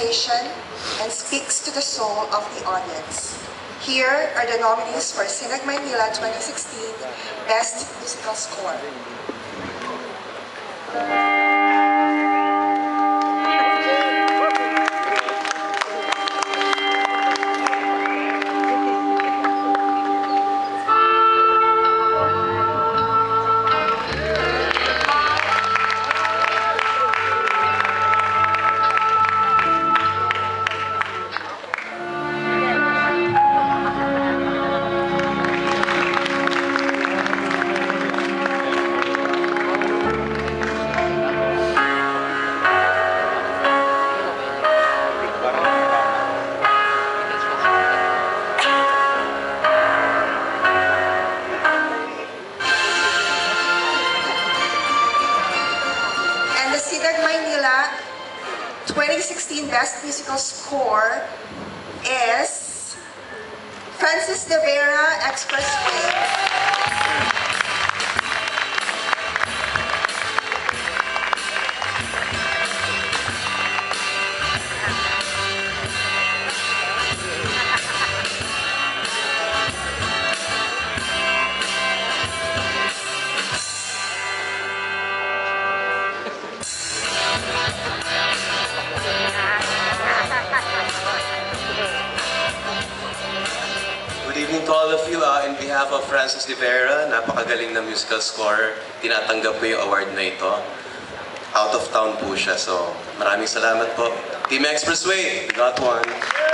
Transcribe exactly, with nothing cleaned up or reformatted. presentation and speaks to the soul of the audience. Here are the nominees for Sinag Maynila twenty sixteen Best Musical Score. Sinag Maynila twenty sixteen Best Musical Score is Francis de Veyra, Expressway. All of you, uh, in behalf of Francis Rivera, napakagaling na musical score. Tinatanggap ko yung award na ito. Out of town po siya, so maraming salamat po. Team Expressway, we got one.